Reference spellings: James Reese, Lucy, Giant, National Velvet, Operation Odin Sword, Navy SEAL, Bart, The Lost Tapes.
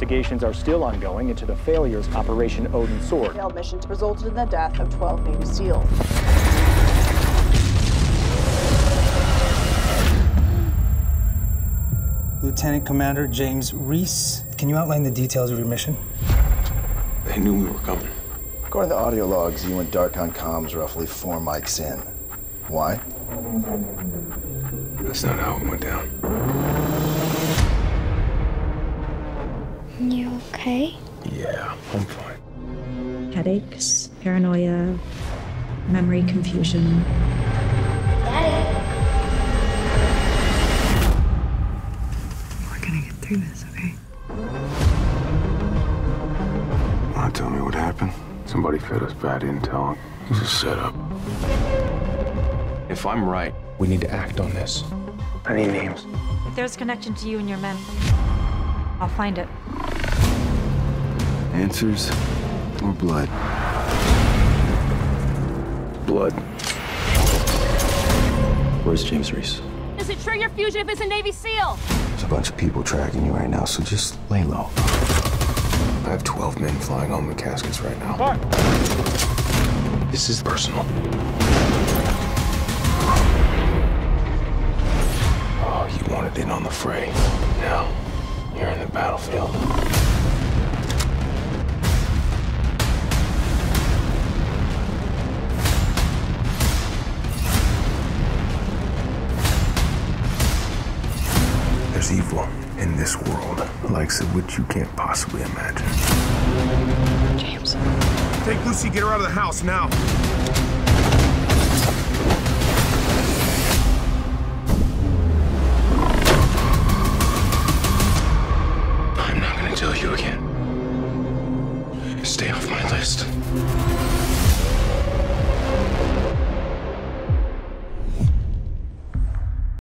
investigations are still ongoing into the failures of Operation Odin Sword. Failed missions resulted in the death of 12 Navy SEALs. Lieutenant Commander James Reese, can you outline the details of your mission? They knew we were coming. According to the audio logs, you went dark on comms roughly 4 mics in. Why? That's not how it went down. You okay? Yeah, I'm fine. Headaches, paranoia, memory confusion. This, okay? Want to tell me what happened? Somebody fed us bad intel. It was a setup. If I'm right, we need to act on this. I need names. If there's a connection to you and your men, I'll find it. Answers or blood? Blood. Where's James Reese? Is it true your fugitive is a Navy SEAL? There's a bunch of people tracking you right now, so just lay low. I have 12 men flying home in caskets right now. Bart. This is personal. Oh, you wanted in on the fray. Now, you're in the battlefield. There's evil in this world, the likes of which you can't possibly imagine. James. Take Lucy, get her out of the house now. I'm not gonna tell you again. Stay off my list.